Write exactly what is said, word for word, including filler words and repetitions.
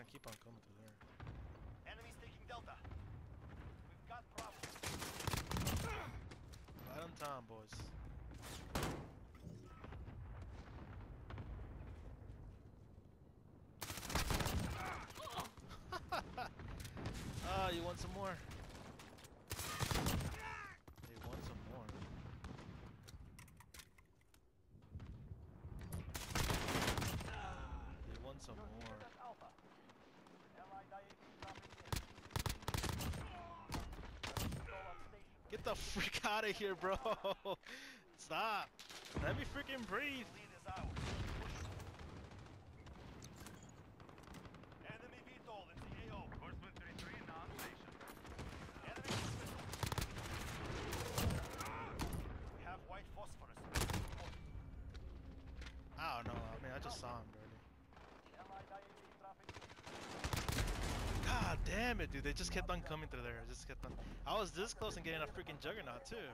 gonna keep on coming through there. Enemies taking Delta. We've got problems. Bottom time, boys. Ah, oh, you want some more? They want some more. They want some more. Get the freak out of here, bro! Stop! Let me freaking breathe! I don't know, I mean I just saw him already. God damn it, dude, they just kept on coming through there. I just kept on I was this close and getting a freaking juggernaut too.